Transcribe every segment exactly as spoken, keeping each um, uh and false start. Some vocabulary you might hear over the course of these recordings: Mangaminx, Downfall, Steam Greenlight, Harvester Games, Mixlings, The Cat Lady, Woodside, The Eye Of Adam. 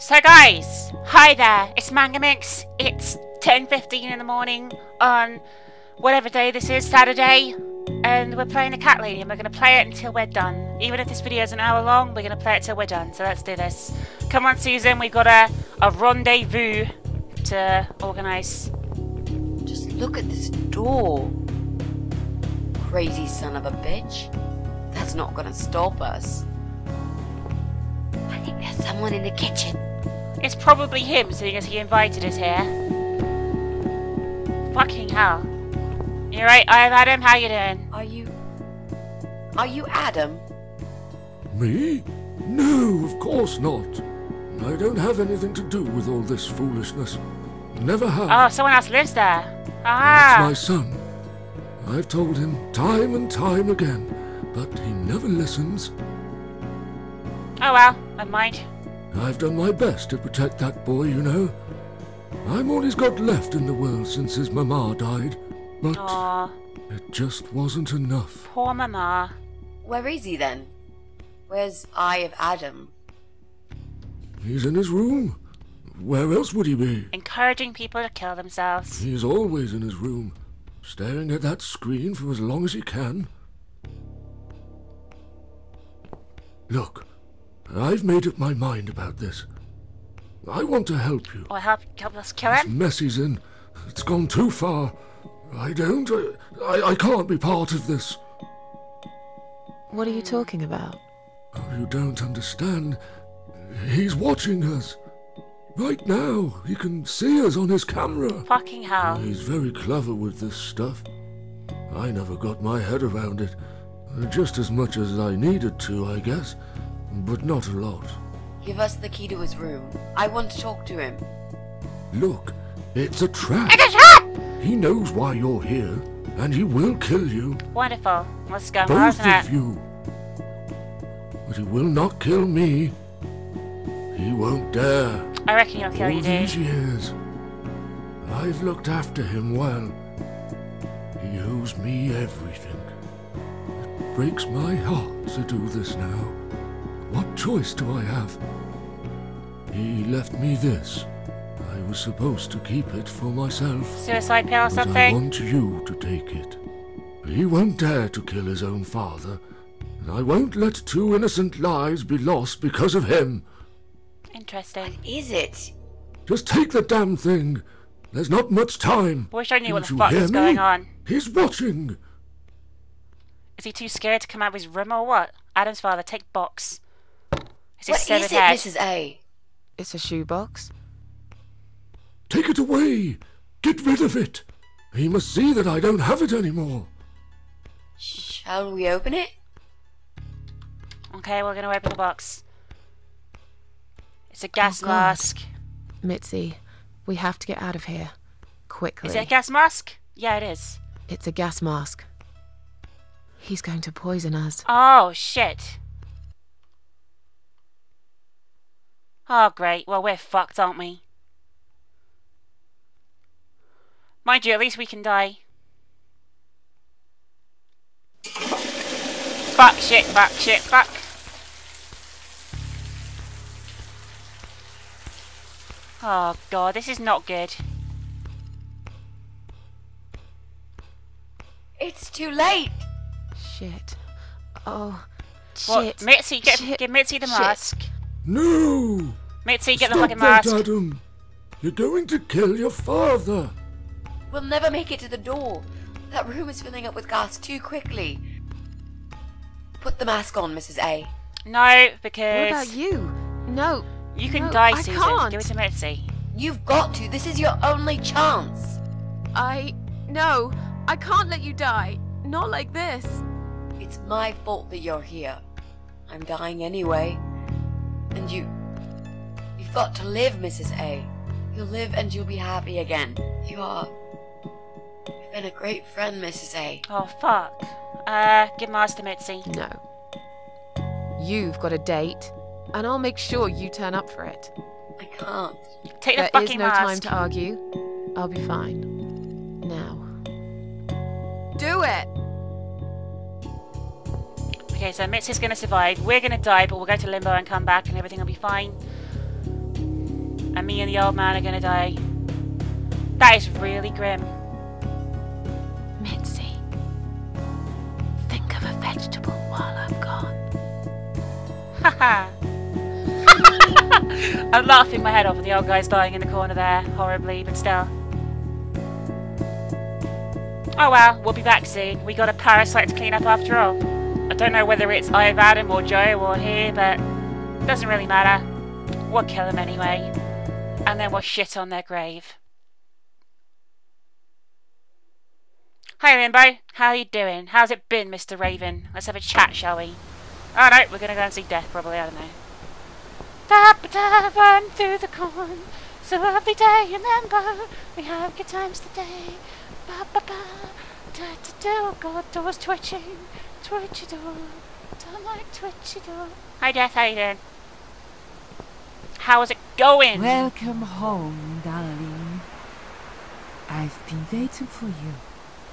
So guys, hi there, it's Mangaminx. It's ten fifteen in the morning on whatever day this is, Saturday, and we're playing The Cat Lady, and we're going to play it until we're done. Even if this video is an hour long, we're going to play it till we're done, so let's do this. Come on Susan, we've got a, a rendezvous to organise. Just look at this door. Crazy son of a bitch. That's not going to stop us. I think there's someone in the kitchen. It's probably him, seeing as he invited us here. Fucking hell. You right, I'm Adam, how you doing? Are you... Are you Adam? Me? No, of course not. I don't have anything to do with all this foolishness. Never have. Oh, someone else lives there. Ah! It's my son. I've told him time and time again, but he never listens. Oh well, never mind. I've done my best to protect that boy, you know. I'm all he's got left in the world since his mama died, but aww, it just wasn't enough. Poor mama. Where is he then? Where's Eye of Adam? He's in his room. Where else would he be? Encouraging people to kill themselves. He's always in his room, staring at that screen for as long as he can. Look. I've made up my mind about this. I want to help you. Or help, help us kill him? This mess he's in. It's gone too far. I don't... I, I, I can't be part of this. What are you talking about? Oh, you don't understand. He's watching us. Right now, he can see us on his camera. Fucking hell. He's very clever with this stuff. I never got my head around it. Just as much as I needed to, I guess. But not a lot. Give us the key to his room. I want to talk to him. Look, it's a trap. It's a trap! He knows why you're here, and he will kill you. Wonderful. Let's go. Both of you. But he will not kill me. He won't dare. I reckon he'll kill you, dude. All these years, I've looked after him well. He owes me everything. It breaks my heart to do this now. What choice do I have? He left me this. I was supposed to keep it for myself. Suicide pill or something? I want you to take it. He won't dare to kill his own father. I won't let two innocent lives be lost because of him. Interesting. What is it? Just take the damn thing. There's not much time. Wish I knew what the fuck is going on. He's watching. Is he too scared to come out of his room or what? Adam's father, take box. What is it, Missus A? It's a shoebox. Take it away! Get rid of it! He must see that I don't have it anymore. Shall we open it? Okay, we're going to open the box. It's a gas oh, mask. Mitzi, we have to get out of here. Quickly. Is it a gas mask? Yeah, it is. It's a gas mask. He's going to poison us. Oh, shit. Oh, great. Well, we're fucked, aren't we? Mind you, at least we can die. Fuck, shit, fuck, shit, fuck. Oh, God, this is not good. It's too late. Shit. Oh, shit. What? Mitzi, get, shit. Give Mitzi the shit. Mask. No! Mitzi, get Stop the fucking mask. That, Adam. You're going to kill your father. We'll never make it to the door. That room is filling up with gas too quickly. Put the mask on, Missus A. No, because... What about you? No. You can no, die, I Susan. Can't. Give it to Mitzi. You've got to. This is your only chance. I... No. I can't let you die. Not like this. It's my fault that you're here. I'm dying anyway. And you... You've got to live, Missus A. You'll live and you'll be happy again. You are... You've been a great friend, Missus A. Oh, fuck. Uh, give Master Mitzi. No. You've got a date, and I'll make sure you turn up for it. I can't. Take the fucking mask. There is no time to argue. I'll be fine. Now. Do it! Okay, so Mitzi's going to survive, we're going to die, but we'll go to limbo and come back and everything will be fine. and me and the old man are gonna die. That is really grim. Mitzi, think of a vegetable while I'm gone. Haha. I'm laughing my head off at the old guy's dying in the corner there, horribly, but still. Oh well, we'll be back soon. We got a parasite to clean up after all. I don't know whether it's Ivan or Joe or here, but it doesn't really matter. We'll kill them anyway. And then we'll shit on their grave. Hi Limbo, how you doing? How's it been, Mister Raven? Let's have a chat, shall we? Oh no, we're gonna go and see Death probably, I don't know. Da-ba-da, run through the corn. It's a lovely day, remember. We have good times today. Ba-ba-ba, da-da-do, God, door's twitching. Twitchy door, don't like twitchy door. Hi Death, how you doing? How is it going? Welcome home, darling. I've been waiting for you.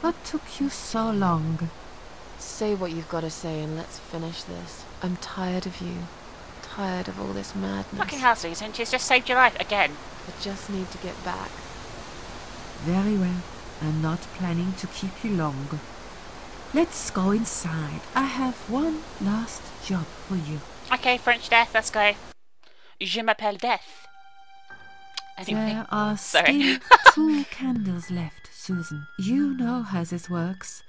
What took you so long? Say what you've got to say and let's finish this. I'm tired of you. Tired of all this madness. Fucking hell, Susan. She's just saved your life again. I just need to get back. Very well. I'm not planning to keep you long. Let's go inside. I have one last job for you. Okay, French Death. Let's go. Je m'appelle Death. Anyway. There are still two candles left, Susan. You know how this works.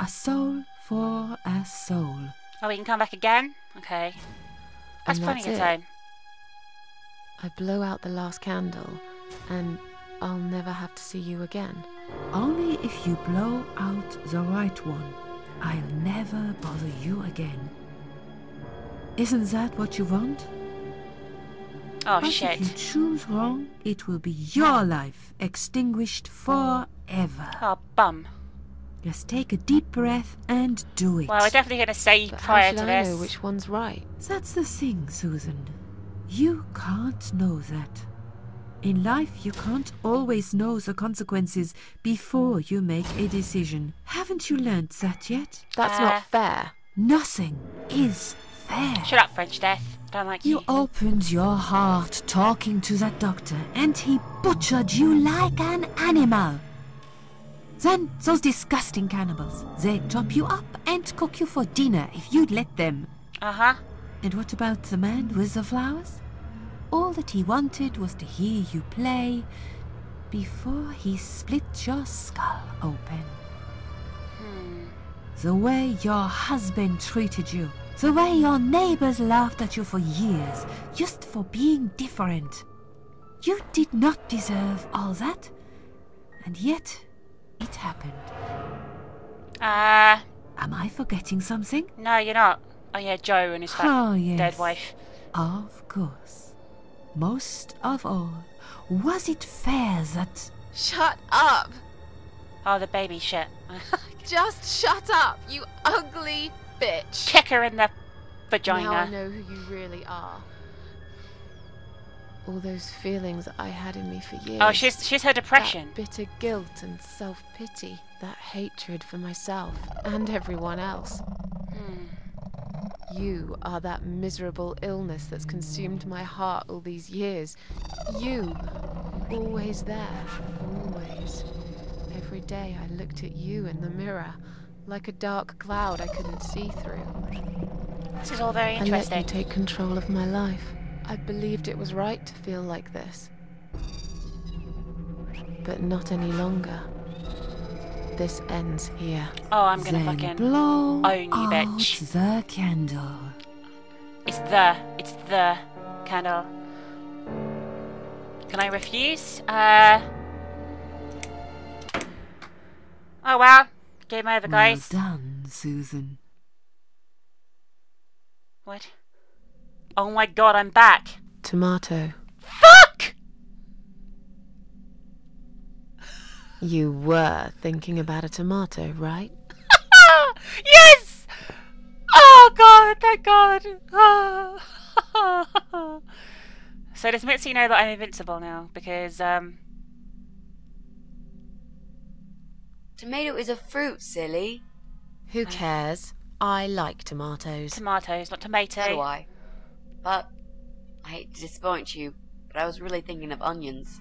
A soul for a soul. Oh, we can come back again? Okay. That's plenty of time. I blow out the last candle, and I'll never have to see you again. Only if you blow out the right one. I'll never bother you again. Isn't that what you want? Oh, but shit. If you choose wrong, it will be your life extinguished forever. Oh, bum. Just take a deep breath and do it. Well, we're definitely going to say but prior to this. How should I know which one's right? That's the thing, Susan. You can't know that. In life, you can't always know the consequences before you make a decision. Haven't you learnt that yet? That's uh, not fair. Nothing is fair. Shut up, French Death. Don't like you. You opened your heart talking to that doctor, and he butchered you like an animal. Then those disgusting cannibals, they chop you up and cook you for dinner if you'd let them. Uh-huh. And what about the man with the flowers? All that he wanted was to hear you play before he split your skull open. Hmm. The way your husband treated you, the way your neighbors laughed at you for years, just for being different. You did not deserve all that, and yet... it happened. Ah. Uh, Am I forgetting something? No, you're not. Oh yeah, Joe and his oh, yes. dead wife. Of course. Most of all, was it fair that... Shut up! Oh, the baby shit. Just shut up, you ugly bitch. Kick her in the vagina. Now I know who you really are. All those feelings I had in me for years. Oh, she's she's her depression. That bitter guilt and self-pity. That hatred for myself and everyone else. Hmm. You are that miserable illness that's consumed my heart all these years. You, always there, always. Every day I looked at you in the mirror, like a dark cloud I couldn't see through. This is all very interesting. I let you take control of my life. I believed it was right to feel like this. But not any longer. This ends here. Oh, I'm gonna then fucking blow own you, bitch. The candle. It's the, it's the candle. Can I refuse? Uh. Oh well. Game over, guys. Well done, Susan. What? Oh my god, I'm back. Tomato. Fuck! You were thinking about a tomato, right? Yes! Oh god, thank god. Oh. So does Mitzi know that I'm invincible now? Because, um... tomato is a fruit, silly. Who cares? I like tomatoes. Tomatoes, not tomatoes. So do I. But I hate to disappoint you, but I was really thinking of onions.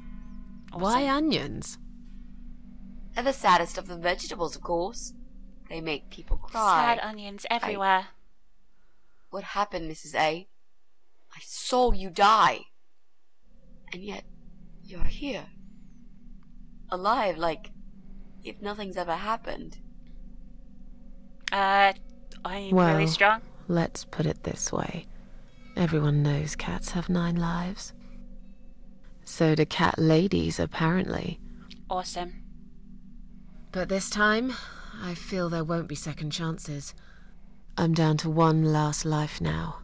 Why onions? They're the saddest of the vegetables, of course. They make people cry. Sad onions everywhere. I... What happened, Missus A? I saw you die. And yet, you're here. Alive, like, if nothing's ever happened. Uh, I'm well, really strong. Let's put it this way. Everyone knows cats have nine lives. So do cat ladies, apparently. Awesome. But this time, I feel there won't be second chances. I'm down to one last life now.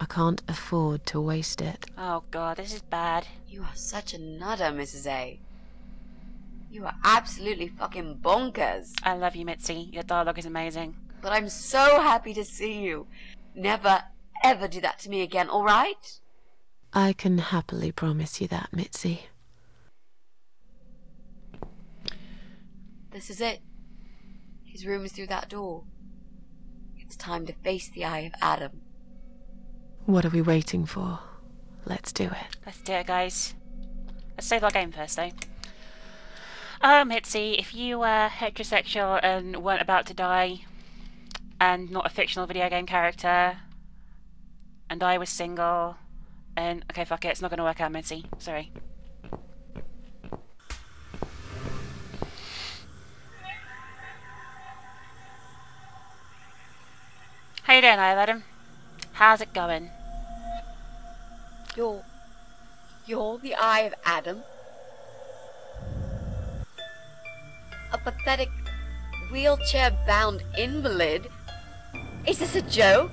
I can't afford to waste it. Oh god, this is bad. You are such a nutter, Missus A. You are absolutely fucking bonkers. I love you, Mitzi. Your dialogue is amazing. But I'm so happy to see you. Never, ever do that to me again, alright? I can happily promise you that, Mitzi. This is it. His room is through that door. It's time to face the eye of Adam. What are we waiting for? Let's do it. Let's do it, guys. Let's save our game first, though. Um, Mitzi, if you were heterosexual and weren't about to die, and not a fictional video game character, and I was single, and... Okay, fuck it, it's not gonna work out, Mitzi. Sorry. How you doing, Adam? How's it going? You're... You're the Eye of Adam? A pathetic, wheelchair-bound invalid? Is this a joke?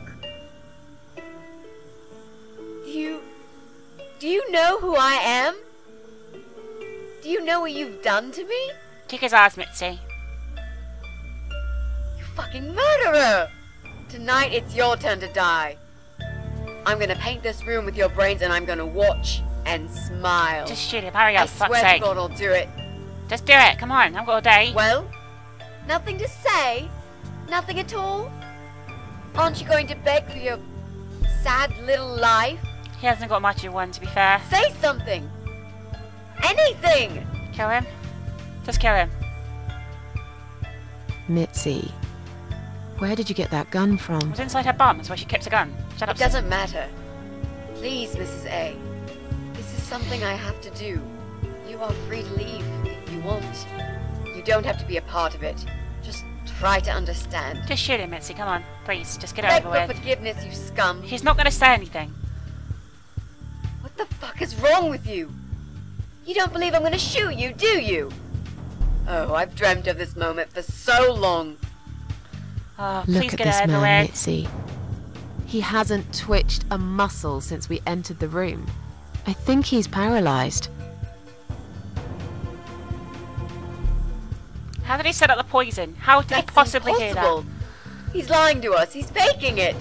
Do you... Do you know who I am? Do you know what you've done to me? Kick his ass, Mitzi. You fucking murderer! Tonight it's your turn to die. I'm gonna paint this room with your brains and I'm gonna watch and smile. Just shoot him, hurry up, for fuck's sake. I swear to God I'll do it. Just do it, come on, I've got all day. Well, nothing to say? Nothing at all? Aren't you going to beg for your sad little life? He hasn't got much of one, to be fair. Say something! Anything! Kill him. Just kill him. Mitzi. Where did you get that gun from? It was inside her bum, that's why she kept a gun. Shut up. It doesn't matter. Please, Missus A. This is something I have to do. You are free to leave if you want. You don't have to be a part of it. Just try to understand. Just shoot him, Mitzi, come on. Please, just get it over with. Beg for forgiveness, you scum. He's not going to say anything. What the fuck is wrong with you? You don't believe I'm going to shoot you, do you? Oh, I've dreamt of this moment for so long. Oh, look at this man, Mitzi. He hasn't twitched a muscle since we entered the room. I think he's paralysed. How did he set up the poison? How did he possibly hear that? He's lying to us. He's faking it.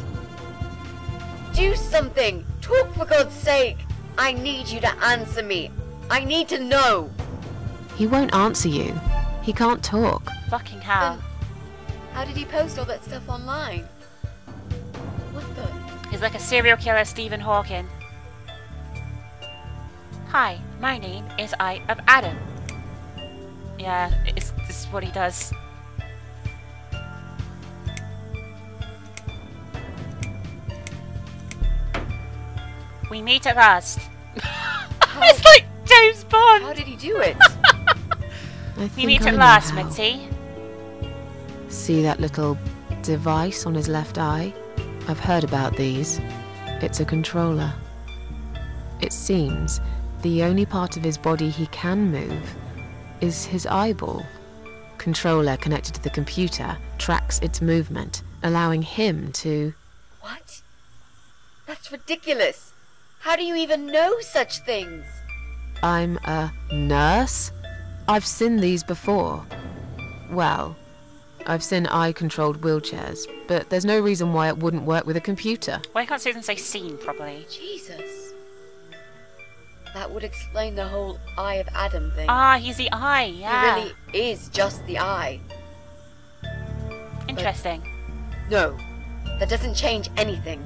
Do something. Talk, for God's sake. I need you to answer me. I need to know. He won't answer you. He can't talk. Fucking hell. Then how did he post all that stuff online? What the? He's like a serial killer, Stephen Hawking. Hi, my name is Eye of Adam. Yeah, it's, this is what he does. We meet at last. It's like James Bond. How did he do it? We meet at last, Mitzi. See that little device on his left eye? I've heard about these. It's a controller. It seems the only part of his body he can move is his eyeball. Controller connected to the computer tracks its movement, allowing him to... What? That's ridiculous. How do you even know such things? I'm a nurse? I've seen these before. Well... I've seen eye-controlled wheelchairs, but there's no reason why it wouldn't work with a computer. Why can't Susan say seen properly? Jesus. That would explain the whole Eye of Adam thing. Ah, he's the eye, yeah. He really is just the eye. Interesting. But no, that doesn't change anything.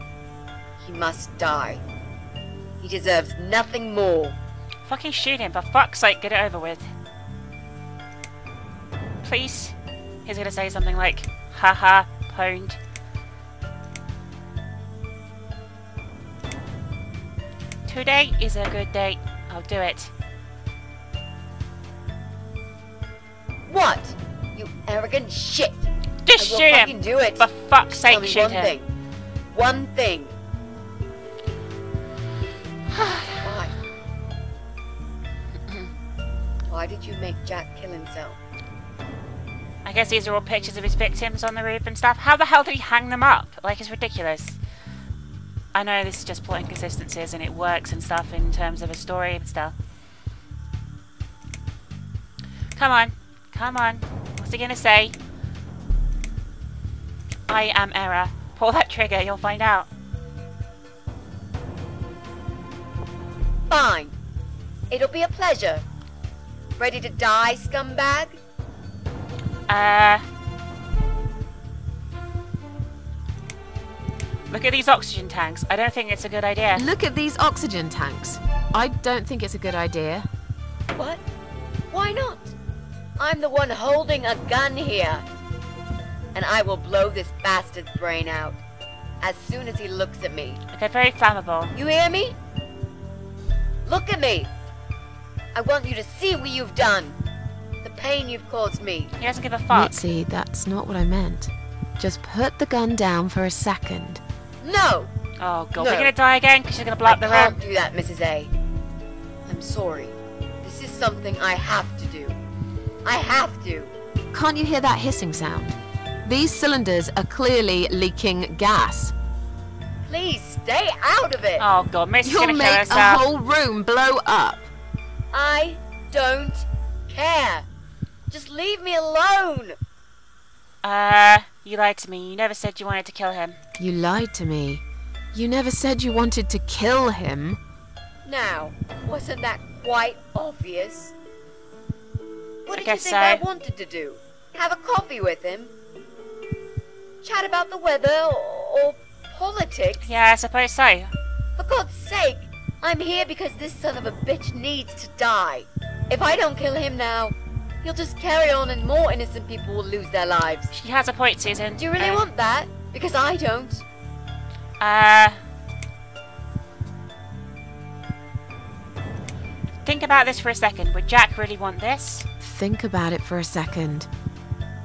He must die. He deserves nothing more. Fucking shoot him, for fuck's sake, get it over with. Please. He's gonna say something like, haha, pwned. Today is a good day. I'll do it. What? You arrogant shit! Just shoot him! Do it. For fuck's sake, shoot him! One thing. Why? Why did you make Jack kill himself? I guess these are all pictures of his victims on the roof and stuff. How the hell did he hang them up? Like, it's ridiculous. I know this is just plot inconsistencies and it works and stuff in terms of a story, but still. Come on. Come on. What's he gonna say? I am error. Pull that trigger, you'll find out. Fine. It'll be a pleasure. Ready to die, scumbag? Uh... Look at these oxygen tanks. I don't think it's a good idea. Look at these oxygen tanks. I don't think it's a good idea. What? Why not? I'm the one holding a gun here. And I will blow this bastard's brain out as soon as he looks at me. They're very flammable. You hear me? Look at me. I want you to see what you've done. The pain you've caused me. He doesn't give a fuck. See, that's not what I meant. Just put the gun down for a second. No! Oh god, no. We're gonna die again because she's gonna blow up the room. I can't do that, Missus A. I'm sorry. This is something I have to do. I have to. Can't you hear that hissing sound? These cylinders are clearly leaking gas. Please stay out of it. Oh god, Miss is gonna kill herself. You'll make a whole room blow up. I don't care. Just leave me alone. Uh, you lied to me. You never said you wanted to kill him. You lied to me. You never said you wanted to kill him. Now, wasn't that quite obvious? What did you think I wanted to do? Have a coffee with him? Chat about the weather or, or politics? Yeah, I suppose so. For God's sake, I'm here because this son of a bitch needs to die. If I don't kill him now, he'll just carry on and more innocent people will lose their lives. She has a point, Susan. Do you really um, want that? Because I don't. Uh... Think about this for a second. Would Jack really want this? Think about it for a second.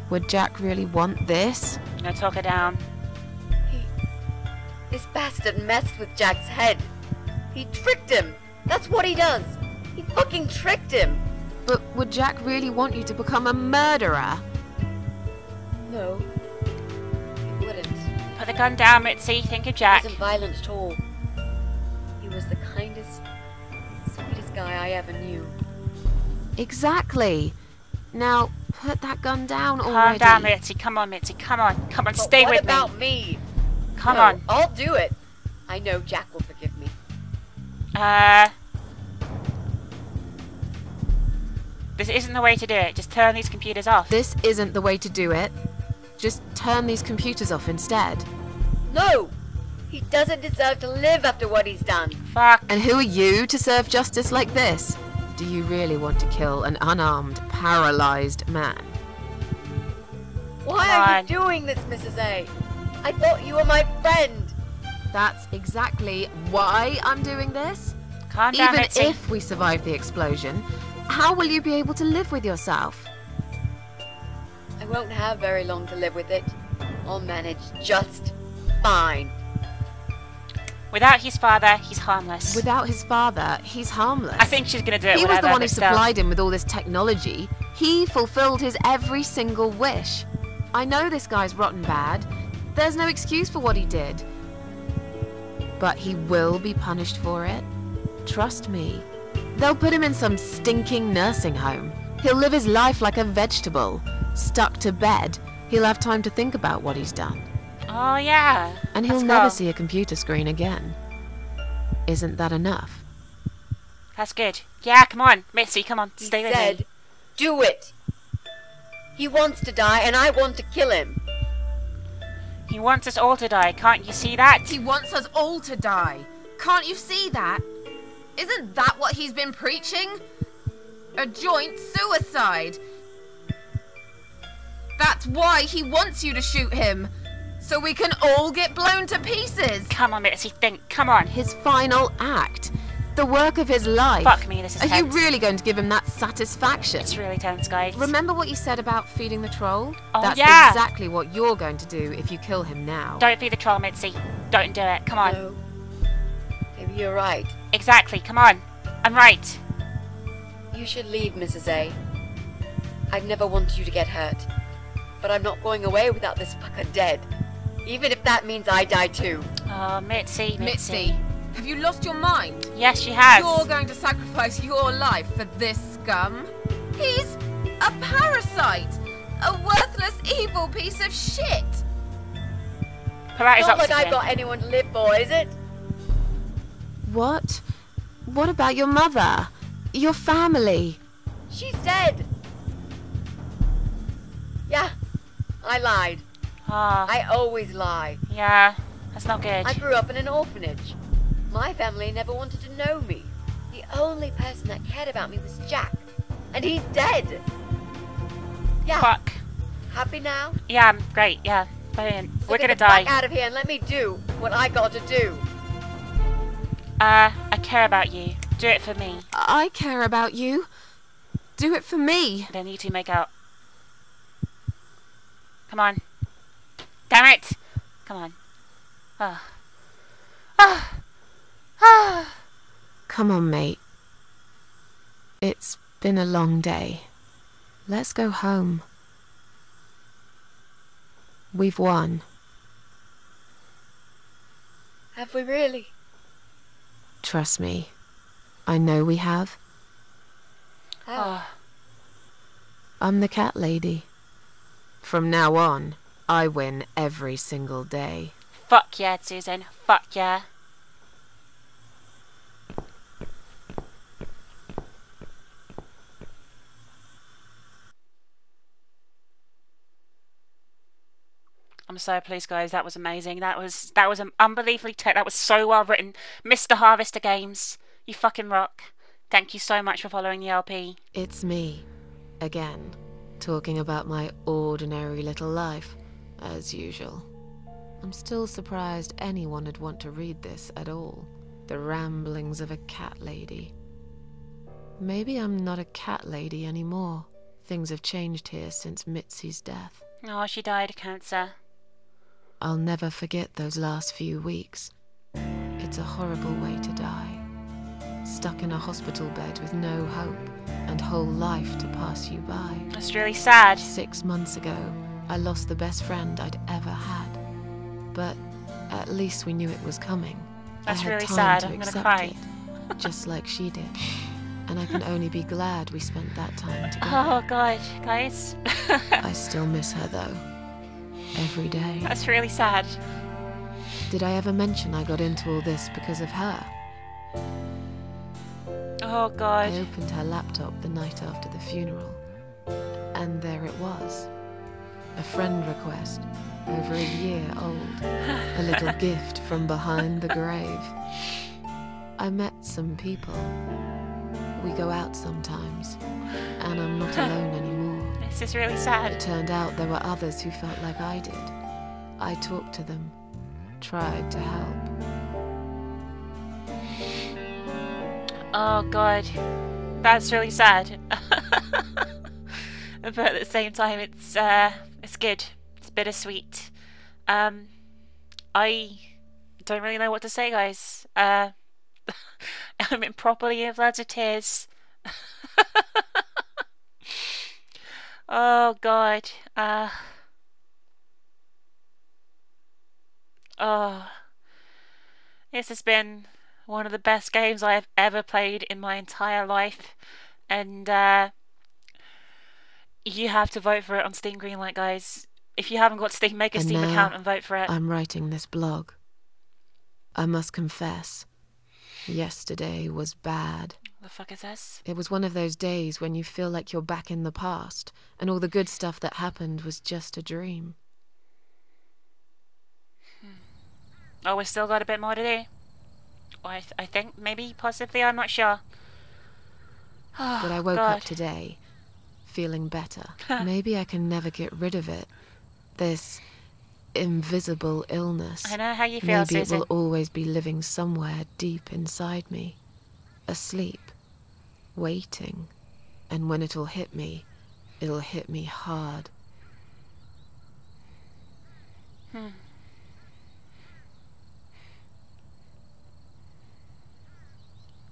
Would Jack really want this? No, talk her down. He... This bastard messed with Jack's head. He tricked him. That's what he does. He fucking tricked him. But would Jack really want you to become a murderer? No, he wouldn't. Put the gun down, Mitzi. Think of Jack. He wasn't violent at all. He was the kindest, sweetest guy I ever knew. Exactly. Now, put that gun down already. Calm down, Mitzi. Come on, Mitzi. Come on. Come on, but stay with me. What about me? Come no, on. I'll do it. I know Jack will forgive me. Uh... This isn't the way to do it. Just turn these computers off. This isn't the way to do it. Just turn these computers off instead. No! He doesn't deserve to live after what he's done. Fuck. And who are you to serve justice like this? Do you really want to kill an unarmed, paralyzed man? Why are you doing this, Missus A? I thought you were my friend. That's exactly why I'm doing this. Calm down, Even Mitzi. If we survive the explosion, how will you be able to live with yourself? I won't have very long to live with it. I'll manage just fine. Without his father, he's harmless. Without his father, he's harmless. I think she's going to do it He was the one who supplied him with all this technology. He fulfilled his every single wish. I know this guy's rotten bad. There's no excuse for what he did. But he will be punished for it. Trust me. They'll put him in some stinking nursing home. He'll live his life like a vegetable. Stuck to bed, he'll have time to think about what he's done. Oh, yeah. And he'll never see a computer screen again. Isn't that enough? That's good. Yeah, come on. Mitzi, come on. Stay with me. He said, do it. He wants to die, and I want to kill him. He wants us all to die. Can't you see that? He wants us all to die. Can't you see that? Isn't that what he's been preaching? A joint suicide. That's why he wants you to shoot him. So we can all get blown to pieces. Come on, Mitzi, think. Come on. His final act. The work of his life. Fuck me, this is tense. Are you really going to give him that satisfaction? It's really tense, guys. Remember what you said about feeding the troll? Oh, That's yeah. exactly what you're going to do if you kill him now. Don't feed the troll, Mitzi. Don't do it. Come on. No. Maybe you're right. Exactly. Come on. I'm right. You should leave, Missus A. I never wanted you to get hurt. But I'm not going away without this fucker dead. Even if that means I die too. Oh, Mitzi, Mitzi. Mitzi, have you lost your mind? Yes, she has. You're going to sacrifice your life for this scum? He's a parasite. A worthless, evil piece of shit. It's not like I've got anyone to live for, is it? What? What about your mother? Your family? She's dead. Yeah, I lied. Oh. I always lie. Yeah, that's not good. I grew up in an orphanage. My family never wanted to know me. The only person that cared about me was Jack. And he's dead. Yeah. Fuck. Happy now? Yeah, I'm great, yeah. Brilliant. So We're get gonna the die. Fuck out of here and let me do what I got to do. Uh, I care about you. Do it for me. I care about you. Do it for me. Then you two make out. Come on. Damn it! Come on. Ah. Oh. Ah. Oh. Ah. Oh. Come on, mate. It's been a long day. Let's go home. We've won. Have we really? Trust me. I know we have. Oh. I'm the Cat Lady. From now on, I win every single day. Fuck yeah, Susan. Fuck yeah. I'm so pleased, guys. That was amazing. That was that was unbelievably tech. That was so well written. Mister Harvester Games, you fucking rock. Thank you so much for following the L P. It's me, again, talking about my ordinary little life, as usual. I'm still surprised anyone would want to read this at all. The ramblings of a cat lady. Maybe I'm not a cat lady anymore. Things have changed here since Mitzi's death. Oh, she died of cancer. I'll never forget those last few weeks. It's a horrible way to die. Stuck in a hospital bed with no hope and whole life to pass you by. That's really sad. Six months ago, I lost the best friend I'd ever had. But at least we knew it was coming. That's really sad. I'm gonna cry. It, just like she did. And I can only be glad we spent that time together. Oh, God, guys. I still miss her, though. Every day. That's really sad. Did I ever mention I got into all this because of her? Oh, God. I opened her laptop the night after the funeral. And there it was. A friend request, over a year old. A little gift from behind the grave. I met some people. We go out sometimes, and I'm not alone anymore. This is really sad. It turned out there were others who felt like I did. I talked to them, tried to help. Oh, God. That's really sad. But at the same time, it's, uh, it's good. It's bittersweet. Um, I don't really know what to say, guys. Uh... I'm in properly in floods of tears. Oh, God. Uh, oh. This has been one of the best games I have ever played in my entire life. And uh, you have to vote for it on Steam Greenlight, guys. If you haven't got Steam, make a and Steam account and vote for it. I'm writing this blog. I must confess. Yesterday was bad. What the fuck is this? It was one of those days when you feel like you're back in the past, and all the good stuff that happened was just a dream. Hmm. Oh, we still got a bit more to do. I, th I think, maybe, possibly, I'm not sure. Oh, but I woke God. up today, feeling better. Maybe I can never get rid of it. This invisible illness. I know how you feel, Maybe Susan. It will always be living somewhere deep inside me. Asleep, waiting. And when it'll hit me, it'll hit me hard. Hmm.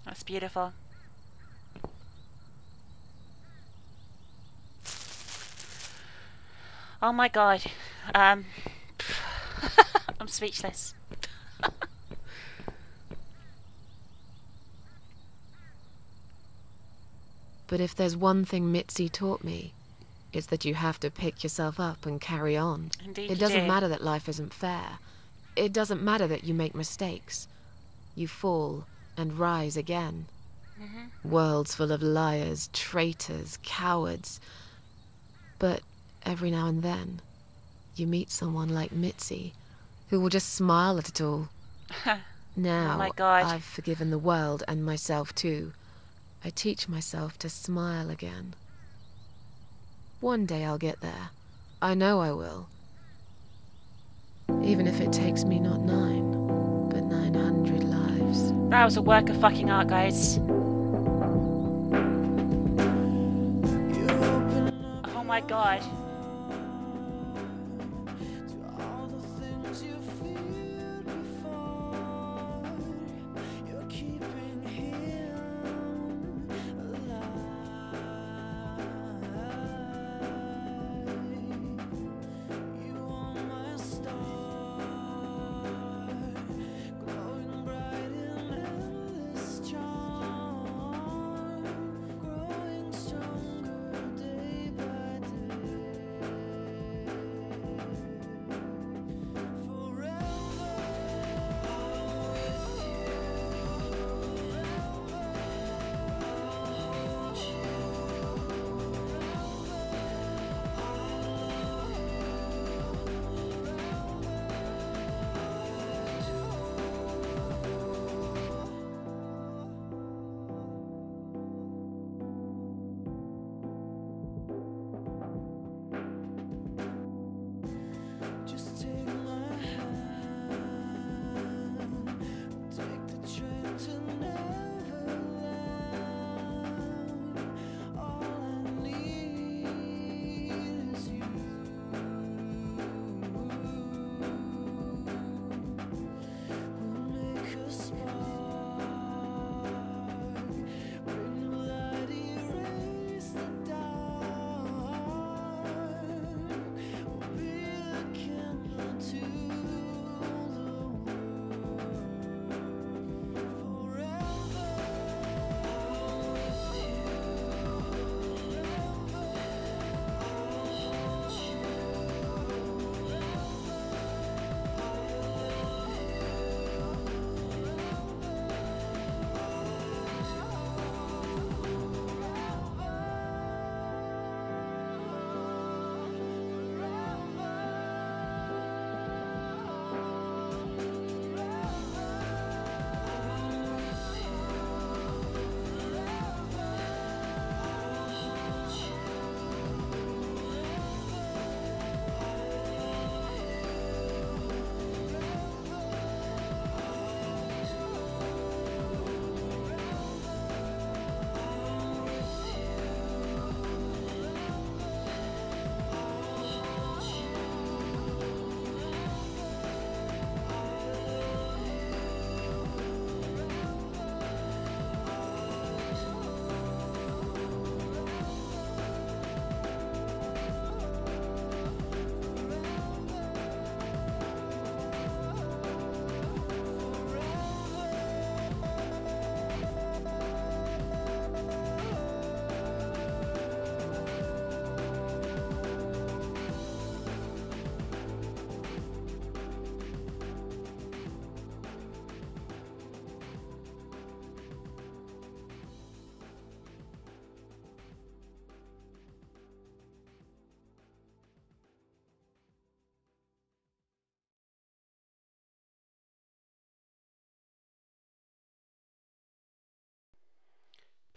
That's beautiful. Oh my God. Um, I'm speechless. But if there's one thing Mitzi taught me, it's that you have to pick yourself up and carry on. Indeed it doesn't do. matter that life isn't fair. It doesn't matter that you make mistakes. You fall and rise again. Mm-hmm. Worlds full of liars, traitors, cowards. But every now and then, you meet someone like Mitzi, who will just smile at it all. Now, oh my God. I've forgiven the world and myself too. I teach myself to smile again. One day I'll get there. I know I will. Even if it takes me not nine, but nine hundred lives. That was a work of fucking art, guys. Oh my God.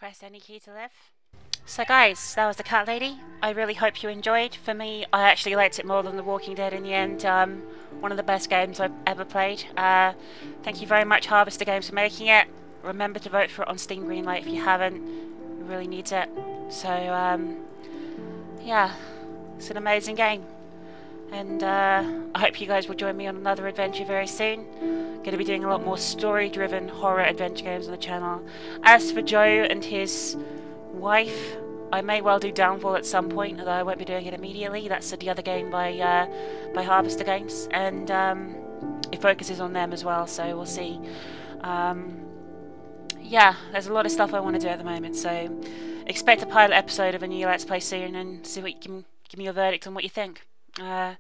press any key to live. So guys, that was The Cat Lady. I really hope you enjoyed. For me, I actually liked it more than The Walking Dead in the end. Um, one of the best games I've ever played. Uh, thank you very much, Harvester Games, for making it. Remember to vote for it on Steam Greenlight if you haven't. It really needs it. So, um, yeah, it's an amazing game. And uh, I hope you guys will join me on another adventure very soon. Going to be doing a lot more story-driven horror adventure games on the channel. As for Joe and his wife, I may well do Downfall at some point, although I won't be doing it immediately. That's the other game by uh, by Harvester Games, and um, it focuses on them as well, so we'll see. Um, yeah, there's a lot of stuff I want to do at the moment, so expect a pilot episode of a new Let's Play soon, and see what you can give me your verdict on what you think. Uh,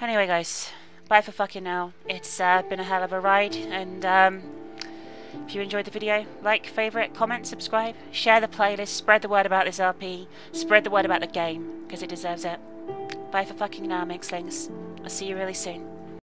anyway, guys, bye for fucking now. It's uh, been a hell of a ride, and um, if you enjoyed the video, like, favourite, comment, subscribe, share the playlist, spread the word about this R P, spread the word about the game, because it deserves it. Bye for fucking now, Mixlings. I'll see you really soon.